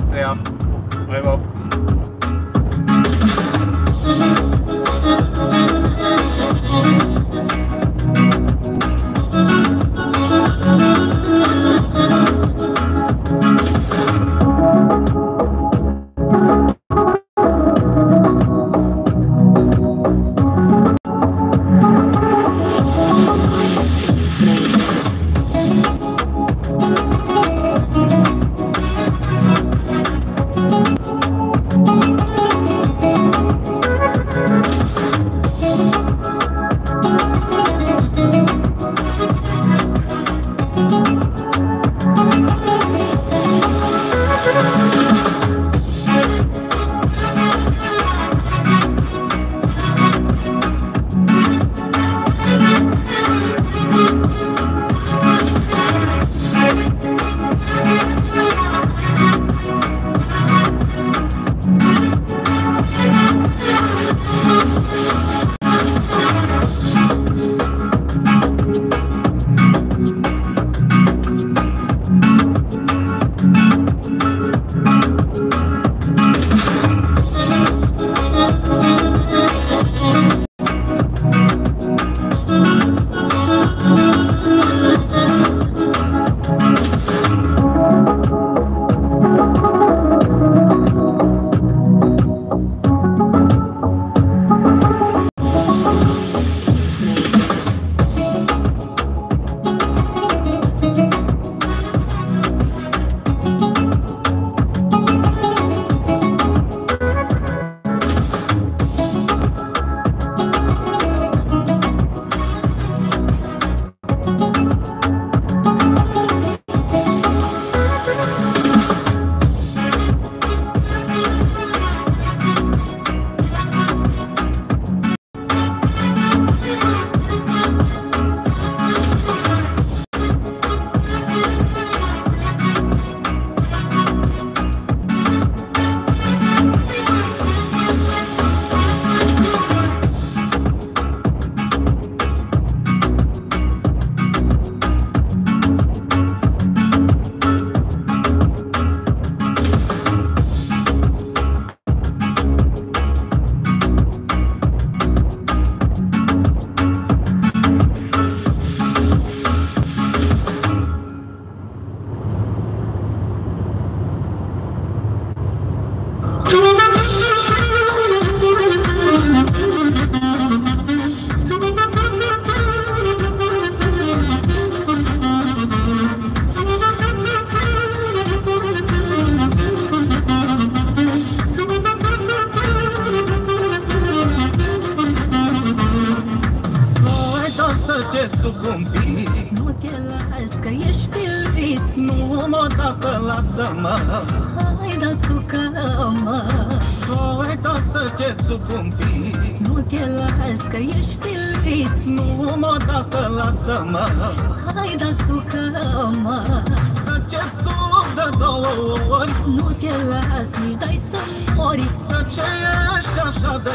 Austria. Rüber. Nu te las că ești pilit, nu mă dată, lasă-mă. Hai dați-o-că-mă. Hai dați-o-că-mă. Nu te las că ești pilit, nu mă dată, lasă-mă. Hai dați-o-că-mă. Să cerți-o de două ori, nu te las, nici dai să mori. De ce ești așa de